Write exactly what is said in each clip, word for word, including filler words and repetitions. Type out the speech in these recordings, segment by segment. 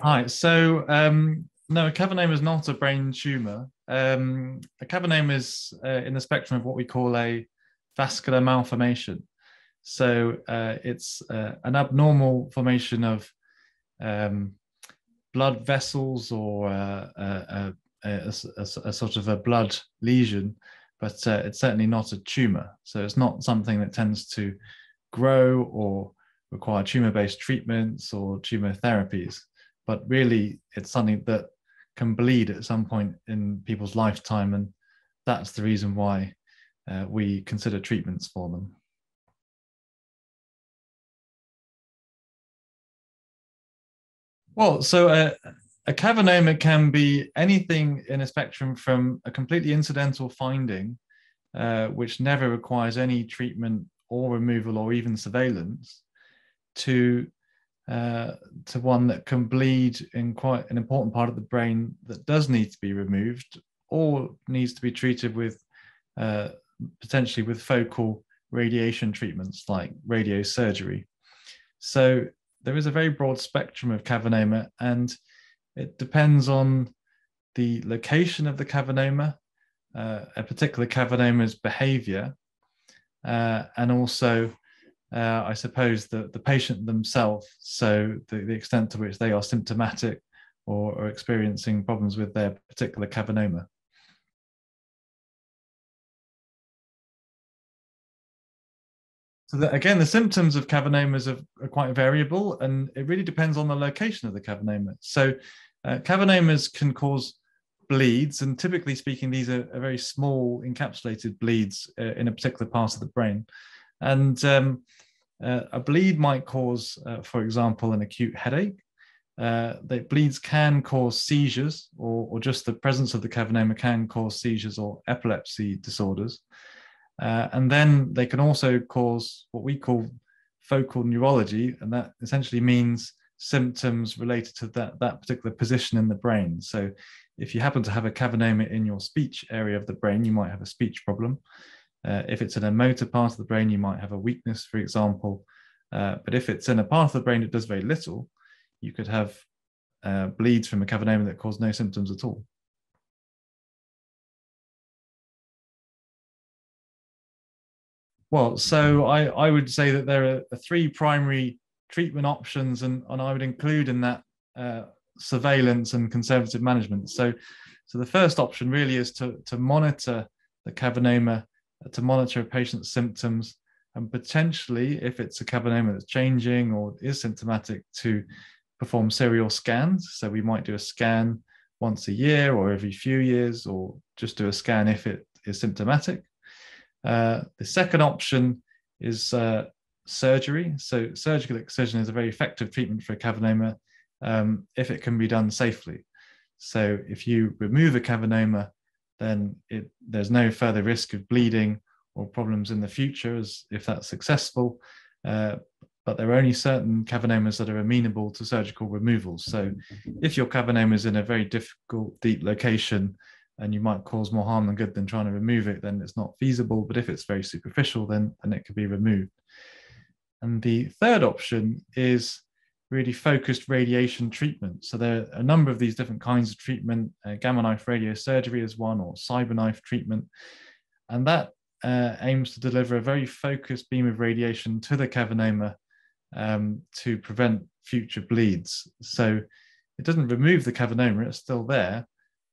Hi, so um, no, a cavernoma is not a brain tumour. Um, a cavernoma is uh, in the spectrum of what we call a vascular malformation. So uh, it's uh, an abnormal formation of um, blood vessels or uh, a, a, a, a, a sort of a blood lesion, but uh, it's certainly not a tumour. So it's not something that tends to grow or require tumour-based treatments or tumour therapies, but really it's something that can bleed at some point in people's lifetime, and that's the reason why uh, we consider treatments for them. Well, so a, a cavernoma can be anything in a spectrum from a completely incidental finding, uh, which never requires any treatment or removal or even surveillance, to Uh, to one that can bleed in quite an important part of the brain that does need to be removed or needs to be treated with uh, potentially with focal radiation treatments like radiosurgery. So there is a very broad spectrum of cavernoma, and it depends on the location of the cavernoma, uh, a particular cavernoma's behavior, uh, and also Uh, I suppose the, the patient themselves, so the, the extent to which they are symptomatic or are experiencing problems with their particular cavernoma. So that, again, the symptoms of cavernomas are, are quite variable, and it really depends on the location of the cavernoma. So uh, cavernomas can cause bleeds, and typically speaking, these are, are very small encapsulated bleeds uh, in a particular part of the brain. And um, uh, a bleed might cause, uh, for example, an acute headache. Uh, the bleeds can cause seizures, or, or just the presence of the cavernoma can cause seizures or epilepsy disorders. Uh, and then they can also cause what we call focal neurology, and that essentially means symptoms related to that, that particular position in the brain. So if you happen to have a cavernoma in your speech area of the brain, you might have a speech problem. Uh, if it's in a motor part of the brain, you might have a weakness, for example. Uh, but if it's in a part of the brain that does very little, you could have uh, bleeds from a cavernoma that cause no symptoms at all. Well, so I, I would say that there are three primary treatment options, and, and I would include in that uh, surveillance and conservative management. So, so the first option really is to, to monitor the cavernoma, to monitor a patient's symptoms, and potentially, if it's a cavernoma that's changing or is symptomatic, to perform serial scans. So we might do a scan once a year or every few years, or just do a scan if it is symptomatic. Uh, the second option is uh, surgery. So surgical excision is a very effective treatment for a cavernoma um, if it can be done safely. So if you remove a cavernoma, then it, there's no further risk of bleeding or problems in the future as, if that's successful. Uh, but there are only certain cavernomas that are amenable to surgical removal. So if your cavernoma is in a very difficult, deep location, and you might cause more harm than good than trying to remove it, then it's not feasible. But if it's very superficial, then, then it can be removed. And the third option is really focused radiation treatment. So there are a number of these different kinds of treatment. Uh, gamma knife radiosurgery is one, or cyber knife treatment. And that uh, aims to deliver a very focused beam of radiation to the cavernoma um, to prevent future bleeds. So it doesn't remove the cavernoma, it's still there.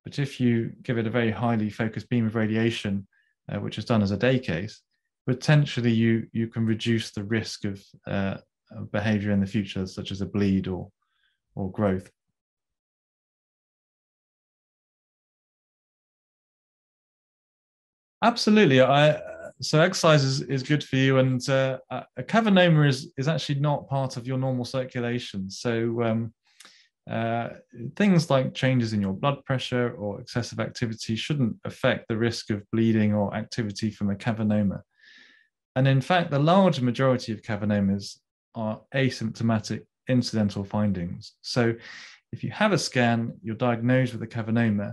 But if you give it a very highly focused beam of radiation, uh, which is done as a day case, potentially you, you can reduce the risk of uh, behavior in the future, such as a bleed or or growth. Absolutely. I so exercise is, is good for you, and uh, a cavernoma is is actually not part of your normal circulation. So um, uh, things like changes in your blood pressure or excessive activity shouldn't affect the risk of bleeding or activity from a cavernoma. And in fact, the large majority of cavernomas are asymptomatic incidental findings. So if you have a scan, you're diagnosed with a cavernoma,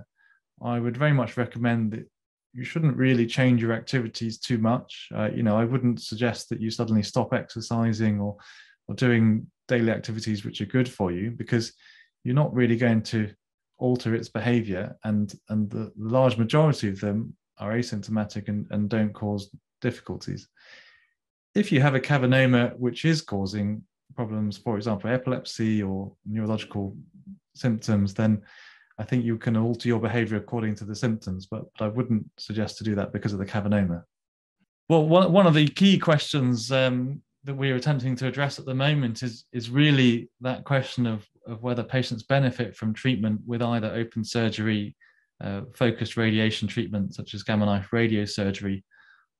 I would very much recommend that you shouldn't really change your activities too much. Uh, you know, I wouldn't suggest that you suddenly stop exercising or, or doing daily activities which are good for you, because you're not really going to alter its behavior, and and the large majority of them are asymptomatic and, and don't cause difficulties. If you have a cavernoma which is causing problems, for example, epilepsy or neurological symptoms, then I think you can alter your behavior according to the symptoms, but, but I wouldn't suggest to do that because of the cavernoma. Well, one, one of the key questions um, that we're attempting to address at the moment is, is really that question of, of whether patients benefit from treatment with either open surgery, uh, focused radiation treatment such as gamma knife radiosurgery,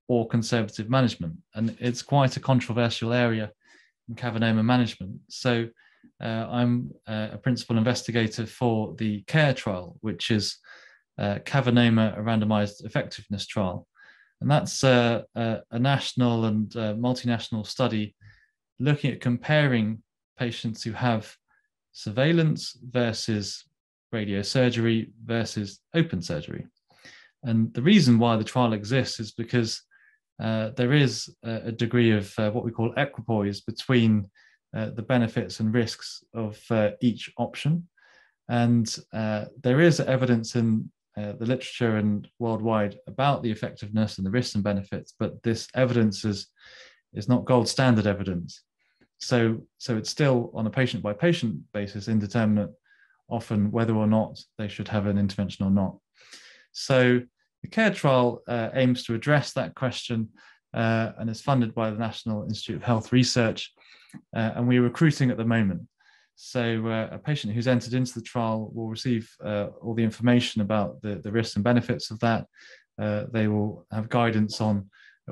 or conservative management. And it's quite a controversial area in cavernoma management. So uh, I'm uh, a principal investigator for the CARE trial, which is uh, cavernoma, a randomized effectiveness trial. And that's uh, a, a national and uh, multinational study looking at comparing patients who have surveillance versus radiosurgery versus open surgery. And the reason why the trial exists is because uh, there is a degree of uh, what we call equipoise between uh, the benefits and risks of uh, each option. And uh, there is evidence in Uh, the literature and worldwide about the effectiveness and the risks and benefits, but this evidence is, is not gold standard evidence. So, so it's still on a patient by patient basis indeterminate, often whether or not they should have an intervention or not. So the CARE trial uh, aims to address that question uh, and is funded by the National Institute of Health Research. Uh, and we're recruiting at the moment. So uh, a patient who's entered into the trial will receive uh, all the information about the, the risks and benefits of that. Uh, they will have guidance on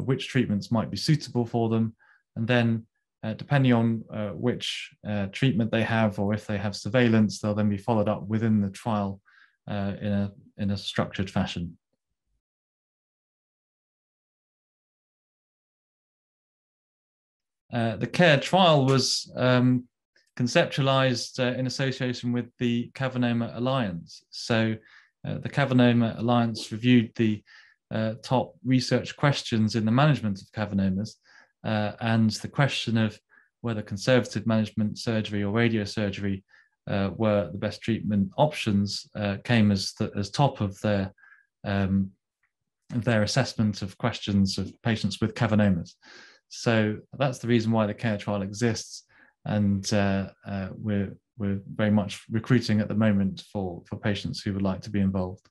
which treatments might be suitable for them. And then uh, depending on uh, which uh, treatment they have, or if they have surveillance, they'll then be followed up within the trial uh, in a, in a structured fashion. Uh, the CARE trial was um, conceptualized uh, in association with the Cavernoma Alliance. So uh, the Cavernoma Alliance reviewed the uh, top research questions in the management of cavernomas, uh, and the question of whether conservative management, surgery or radiosurgery uh, were the best treatment options uh, came as, the, as top of their, um, their assessment of questions of patients with cavernomas. So that's the reason why the CARE trial exists. And uh, uh, we're, we're very much recruiting at the moment for, for patients who would like to be involved.